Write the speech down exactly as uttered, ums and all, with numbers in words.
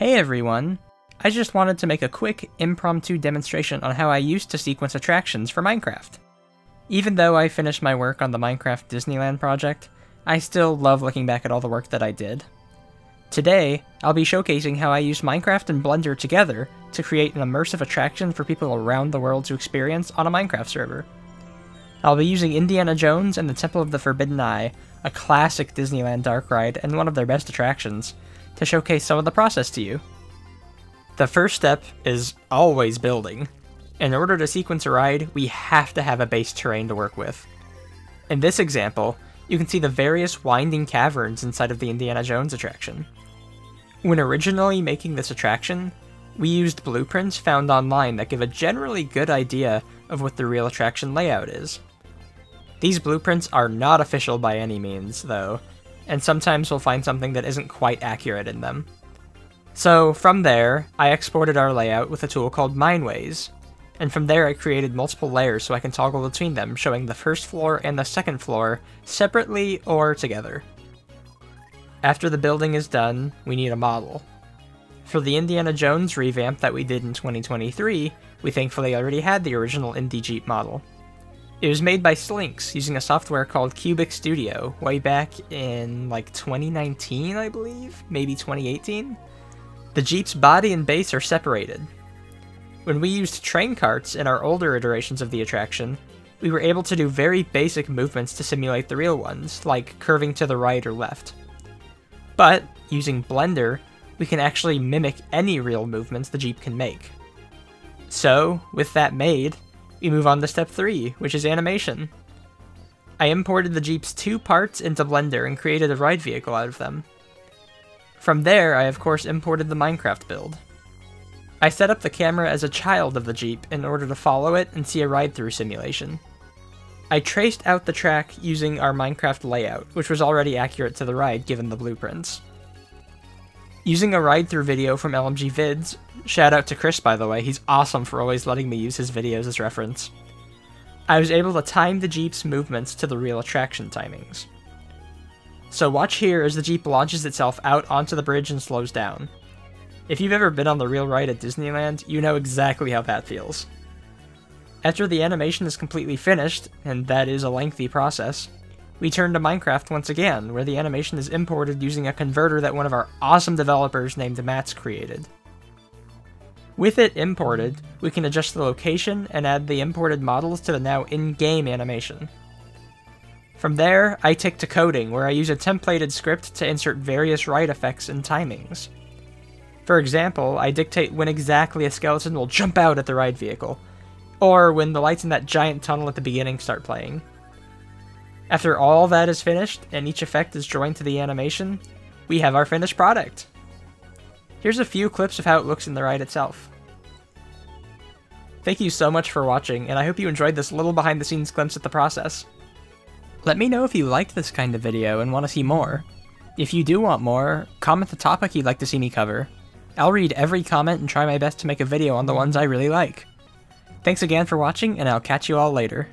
Hey everyone! I just wanted to make a quick, impromptu demonstration on how I used to sequence attractions for Minecraft. Even though I finished my work on the Minecraft Disneyland project, I still love looking back at all the work that I did. Today, I'll be showcasing how I used Minecraft and Blender together to create an immersive attraction for people around the world to experience on a Minecraft server. I'll be using Indiana Jones and the Temple of the Forbidden Eye, a classic Disneyland dark ride and one of their best attractions, to showcase some of the process to you. The first step is always building. In order to sequence a ride, we have to have a base terrain to work with. In this example, you can see the various winding caverns inside of the Indiana Jones attraction. When originally making this attraction, we used blueprints found online that give a generally good idea of what the real attraction layout is. These blueprints are not official by any means, though, and sometimes we'll find something that isn't quite accurate in them. So, from there, I exported our layout with a tool called Mineways, and from there I created multiple layers so I can toggle between them, showing the first floor and the second floor separately or together. After the building is done, we need a model. For the Indiana Jones revamp that we did in twenty twenty-three, we thankfully already had the original Indy Jeep model. It was made by Slinks using a software called Cubic Studio way back in like twenty nineteen, I believe? Maybe twenty eighteen? The Jeep's body and base are separated. When we used train carts in our older iterations of the attraction, we were able to do very basic movements to simulate the real ones, like curving to the right or left. But, using Blender, we can actually mimic any real movements the Jeep can make. So, with that made, we move on to step three, which is animation. I imported the Jeep's two parts into Blender and created a ride vehicle out of them. From there, I of course imported the Minecraft build. I set up the camera as a child of the Jeep in order to follow it and see a ride-through simulation. I traced out the track using our Minecraft layout, which was already accurate to the ride given the blueprints. Using a ride-through video from L M G Vids, shout out to Chris by the way, he's awesome for always letting me use his videos as reference. I was able to time the Jeep's movements to the real attraction timings. So watch here as the Jeep launches itself out onto the bridge and slows down. If you've ever been on the real ride at Disneyland, you know exactly how that feels. After the animation is completely finished, and that is a lengthy process, we turn to Minecraft once again, where the animation is imported using a converter that one of our awesome developers named Mats created. With it imported, we can adjust the location and add the imported models to the now in-game animation. From there, I take to coding, where I use a templated script to insert various ride effects and timings. For example, I dictate when exactly a skeleton will jump out at the ride vehicle, or when the lights in that giant tunnel at the beginning start playing. After all that is finished, and each effect is joined to the animation, we have our finished product! Here's a few clips of how it looks in the ride itself. Thank you so much for watching, and I hope you enjoyed this little behind-the-scenes glimpse at the process. Let me know if you liked this kind of video and want to see more. If you do want more, comment the topic you'd like to see me cover. I'll read every comment and try my best to make a video on the ones I really like. Thanks again for watching, and I'll catch you all later.